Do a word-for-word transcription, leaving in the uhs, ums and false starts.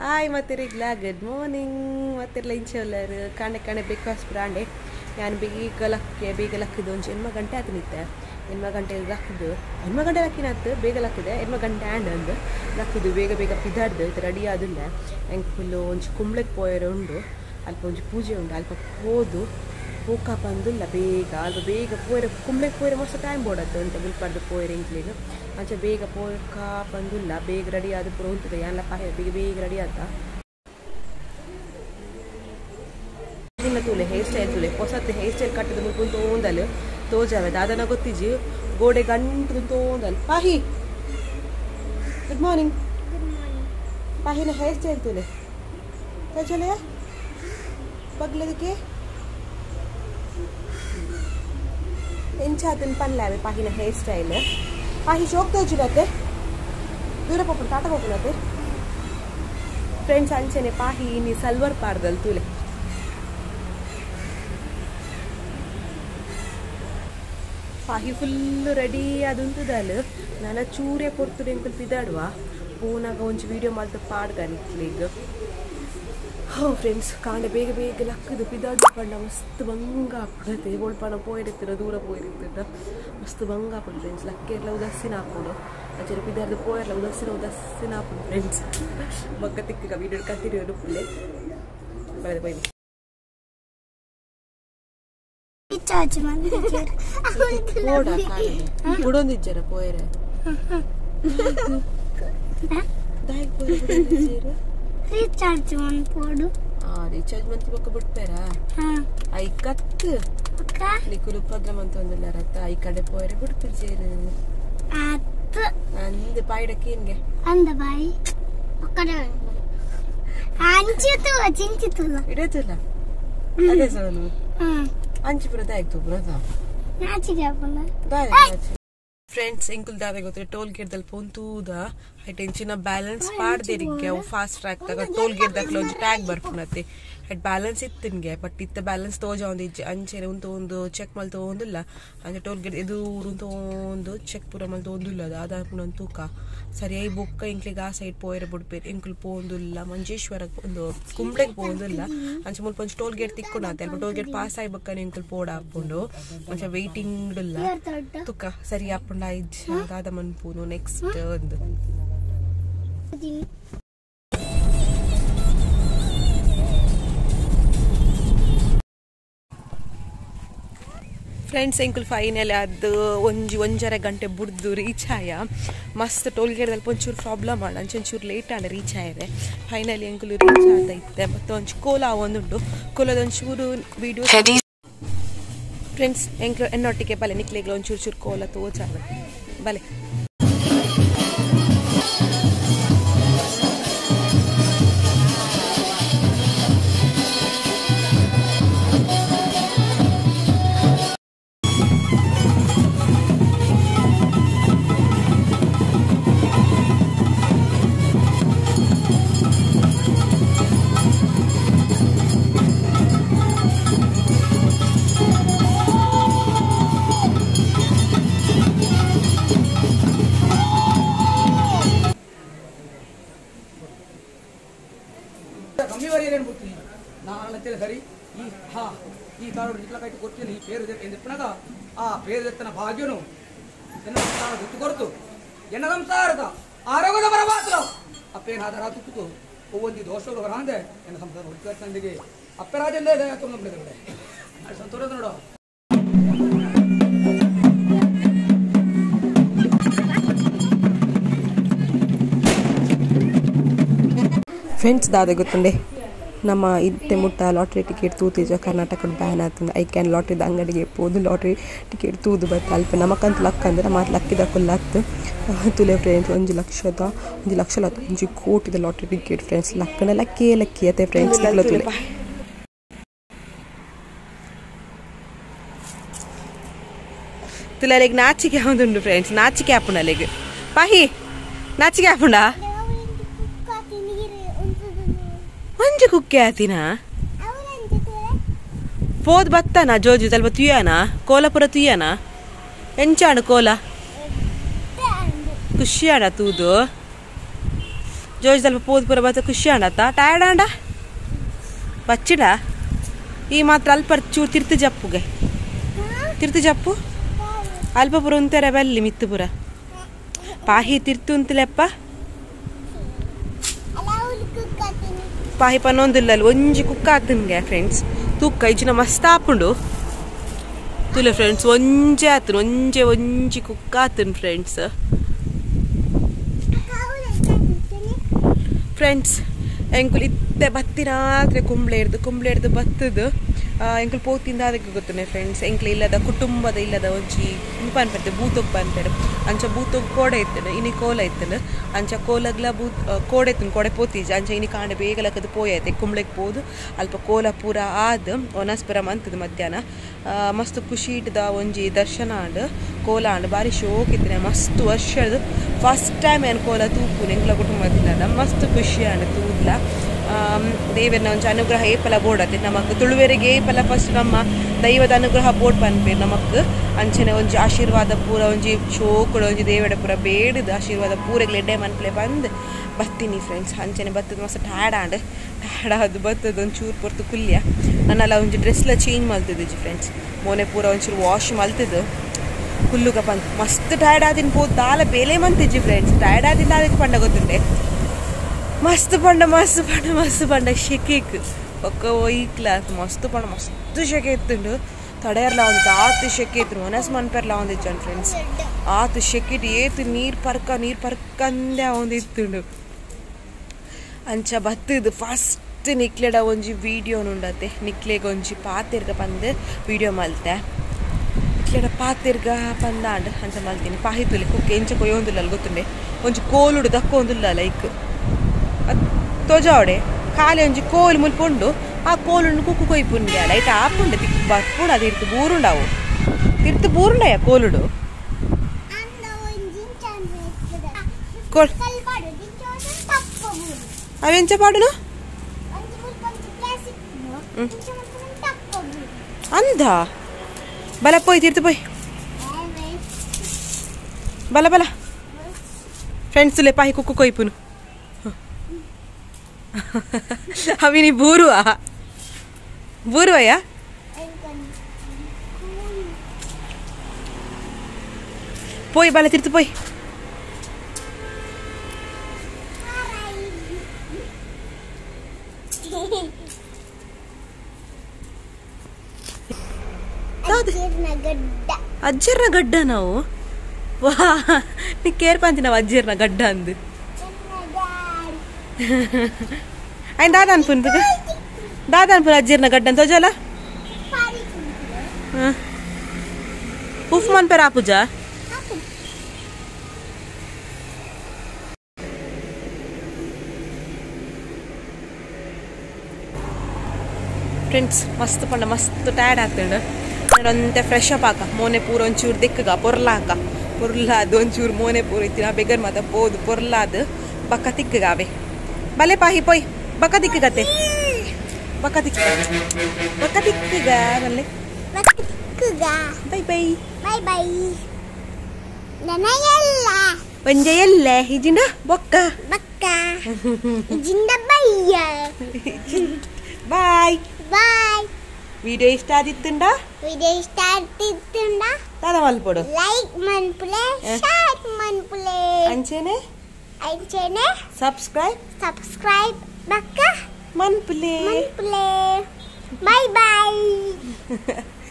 High मतरीला good morning मत लंचर काणे काणे ब्रेकफास्ट ब्रांडे या बीगे बीगलखिद एण्म गंटे आते एण्म गंटे लाखिदे एण्म गंटे लाखिन बेग लाखिदे एण्म गंटे आंड अंदर लाखिदे बेग बेग पिदार्दे रेडी आदमे हें फुलू कुंबळक पोयर उंडु अल्प वो पूजे उंडु अल्प होदु पूक बंद बेग अल्प बेग पोयर कुंबे पोयर मस्त टाइम बोड़े उंट बिल्कुल पोयर इंक्लीन अच्छा बेग पोक बंद बेग रेडी आद पूरा उंत यान पाए बेग बेग रेडी आता तूले हेर स्टैल तूले होसते हेर स्टैल कटद मुंत ओंदल तोजवे दादान गोत्तिजी गोडे गंट ओंदल पाहि गुड मॉर्निंग पाहिन हेर स्टैल तूले तोजले बगले के इंचा दिन पनल पाहिन हेर स्टैल पाहि शोक तोजुलते दूर पोपुन ताट पोपुलते फ्रेंड्स अंचने पाहि नी सलवर पारदल तूले पाहि फुल रेडी आदुंतु दल नाना चूरे पोर्तुडे अंकल पिदाडवा पूनाग ओंजि वीडियो माल्त पाडगनिक्लेग हो फ्रेंड्स कांडे बेग बेग लक्कद पिदाड पण्ण मस्त भंग आपुडते बोल्पण पोयिरतिर दूर पोयिरतिर मस्त भंग आपुडु फ्रेंड्स लक्केर्ल उदस्सिन आपुडु अचर पिदाड पोयर्ल उदस्सिन उदस्सिन आपुडु फ्रेंड्स बक्क तिक्क वीडियो कत्तिरेनु फुल्ले बळद बयि इचाच मन ओडा कांडे बुडोंदि इचर पोयरे दाय पोयरे इचर रिचार्ज मन पोडू आ रिचार्ज मन ती बक ಬಿಡ್ತಾರಾ ಹಾ ಐಕತ್ತ ಅಕ್ಕ ನಿಕುಲು ಪ್ರೋಗ್ರಾಮ್ ಅಂತ ಒಂದಲ್ಲ ರತ ಐ ಕಡೆ ಪೋರೆ ಬಿಡ್ತೀರಿ ಸೇರು ಅತ್ತ ಅಂದೆ ಪೈಡಕ್ಕೆ ನಿಮಗೆ ಅಂದ ಬೈ ಅಕ್ಕಡೆ ಅಂಚಿತು ಅಚಿಂಚಿತುಲ್ಲ ಇಡತಲ್ಲ ಅದೇ ಸೋನು ಹಾ ಅಂಚಿ ಪುರದ ಐತು ಪುರದ ನಾಚಿಗೆ ಅಪ್ಪನ ಬಾಯ್ ನಾಚಿ फ्रेंड्स इंकुल दावे गोत्रे टोल गेट दल पोंतूद हाई टेंशन बैलेंस पाडदे इरिगे फास्ट ट्रैक तक टोल गेट दक्ल ओंजि टैग बर्पुनते हेड बैलेंस इत्तिनगे बट इत्त बैलेंस तोजोंदि अंचेने उंतु ओंदु चेक मल्तो ओंदुल्ल अंचे टोल गेट एदु उरुंतु ओंदु चेक पुरा मल्तो ओंदुल्ल अदा पुनन तूक सरियाई बोक्क इंक्लिगे आ साइड पोयरे बुडपेर इंकुल पोंदुल्ल मंजेश्वर ओंदु कुंब्लेग पोंदुल्ल अंचे मुल्प अंचे टोल गेट तिक्कुनाते अल्प टोल गेट पास आयि बक्कने इंकुल पोड आपुंडु अंचे वेटिंग उल्ल तूक सरिया आपुंड दादा मन पूनो नेक्स्ट फ्रेंड्स इंकुल फाइनल अदर गंटे बुर्दू रीच आया मस्त टोल गेट दलूर प्रॉब्लम अंचूर लेट आल रीच आये फाइनली इंकुल रीच आते मत कोला कोलूर वीडियो फ्रेंड्स एंक एनोटिके बल्ले निकलेगा चूर चूर कोला तो चावे बल्ले भाग्यनु गुर्तुर्तु संसारद आरोग्यद बरबाद अपेन आधार तुको ओवंदी दोषोग बरांदे एन संसार हुडकत्तंदिगे अपेराजंदे तुम नंबडे अ संतोष नोडो फ्रेंड्स दादा गोत्तंडे नम इतने मुट लाट्री टिकेट तूतीज कर्नाटक बैन आते ई कैन लाट्री अंगड़े बोलो लाट्री टिकेट तूद बता अल्प नमकंत लक्ंद्रे मत लक्कुल तुले फ्रेंड्स वो लक्षद वो लक्ष हूँ कोटिद लाट्री टिकेट फ्रेंड्स लक्कन लक्की लक्की आते फ्रेंड्स तुले तुला नाचिके आंदुंडु फ्रेंड्स नाचिके आपना पाहि नाचिके आपना अंज कुक्के आतीना पोद बत्ताना जोजु तल्प तुयाना कोलपुर तुयाना एंचाण कोला खुशियाण तूदो ಜೋಜ್ ಸ್ವಲ್ಪ ಪೋದ್ಪುರ ಬತ್ತ ಖುಷಿ ಅಣ್ಣತ್ತ ಟಯರ್ಡ್ ಅಂಡ ಬಚ್ಚಿಡ ಈ ಮಾತ್ರ ಅಲ್ಪ ಚೂರು ತಿರ್ತು ಜಪ್ಪುಗೆ ತಿರ್ತು ಜಪ್ಪು ಅಲ್ಪ ಪುರ ಉಂತಾರೆ ಬಲ್ಲಿ ಮಿತ್ತುಪುರ ಪಾಹಿ ತಿರ್ತು ಅಂತಲೆಪ್ಪ ಪಾಹಿ ಪನ್ನೊಂದಿಲ್ಲ ಅಲ್ಲಿ ಒಂಜಿ ಕುಕ್ಕ ಆತನ್ಗೆ ಫ್ರೆಂಡ್ಸ್ ತೂಕ ಇಜ್ಜಿನ ಮಸ್ತ್ ಆಪುಂಡು ತುಲೆ ಫ್ರೆಂಡ್ಸ್ ಒಂಜೆ ಆತನು ಒಂಜೆ ಒಂಜಿ ಕುಕ್ಕ ಆತನು ಫ್ರೆಂಡ್ಸ್ फ्रेंड्स एंकुल इत्ते बत्तीना कुंबले कुंबले बत्तद एंकुल पोतिंद गोत्तुने फ्रेंड्स एंकुल इल्लद कुटुंबद इल्लद ओंजि निपान पेरते बूतोग पानपेर अंच बूतोग कोडे इत्तन इनी कोल इत्तन अंच कोलगला बूत कोडे इत्तन कोडे पोतीज अंच इनी कांड बेगलकद पोयते कुंबलेग पोदु अल्प कोल पूरा आद ओनास्पुर मंतद मध्याह्न मस्त खुशी इट्द ओंजि दर्शन आंड कोल आंड बारी शोक इत्तने मस्त वर्षद फस्ट टाइम ऐन कोल तूपुन एंकुल कुटुंबद मस्त खुशी आंड तूदला देवर ना अनुग्रह ऐपल बोर्ड आते नमक तुवेगे ऐपल फस्ट नम दैवद अनुग्रह बोर्ड बनपे नमक अंचने आशीर्वाद पूरा उंजी शोक देवड़ पूरा बेड़ आशीर्वाद पूरे ग्लेडे मनपले बंद बत्तीनी फ्रेंड्स अंचने बत्तद मस्त टायर्ड आंड टायर्ड आद बत्तद चूर पुर्त कुल्य नानला उंजी ड्रेसला चेंज मल्तद फ्रेंड्स मोने पूरा उंजी वाश मल्तद कुल्लुग पंद मस्त टायर्ड आदिन पो दाल बेले मंतिजी फ्रेंड्स टायर्ड आदिन दालक पंड गोत्तुंडे मस्त पंड मस्त पंड मस्त पंड शेकेक पक्का वो ही क्लास मस्त पंड मस्त शेके तड़ेर लाउंद आत शेके मनस मन पेर लाउंद फ्रेंड्स आत शेके एत नीर पर्क नीर पर्क अंदे अंच बत्तद फस्ट निक्लेड ओंजी वीडियो नुंडते निक्लेग ओंजी पातेर्ग पंद वीडियो मल्ते निक्लेड पातेर्ग पंद अंड अंच मल्तिनि पाहितुले कुक एंच कोयोंदुल्ल गोत्तुंडे ओंजी कोलुड दक्कोंदुल्ल लाइक तोजावड़े खाली उंजी कोल मुल्पुंडु आ कोल कुक्कु कोय्पुंडे लाइट आपुंडे तिक्कु बत्पुंडु अदु इर्तु बूरुंडावु इर्तु बूरुंडय कोलुडु कोल अवेंच पाडुनु अंध बल पोयि तिर्तु पोयि बल बल फ्रेंड्स ले पाहि कुक्कु कोय्पुनु अभी नी बूरुआ बूरुआ या पोई बाले तिर्तु पोई अज्जर्न गड्ड ना वो वाह नी केर पांती ना अज्जर्न गड्ड अंदु आय दादा अनपुन तुका दादा अनपुन अज्जीर्न गड्डन तोजला उफ मन पेर आपूजा फ्रेंड्स मस्त पंड मस्त टायर्ड आते फ्रेश अप आका मोने पूरा चूर दिखगा पोरला आका पोरला चूर मोने पूर इतना बेगर मत पोद पोरला बक्का दिखगा अवे भले पाही पोई बका दिख गते बका दिख बका दिख गा भले बका दिख गा बाय बाय बाय बाय ननयल्ला पंजयल्ला हिजिंदा बक्का बक्का हिजिंदा bye bye bye video start इत्तुंडा वीडियो स्टार्ट इत्तुंडा ताला मल्पोडु लाइक मल्पुले शेयर मल्पुले अंचेने अंचेने सब्सक्राइब सब्सक्राइब बक्का मन प्ले मन प्ले बाय बाय।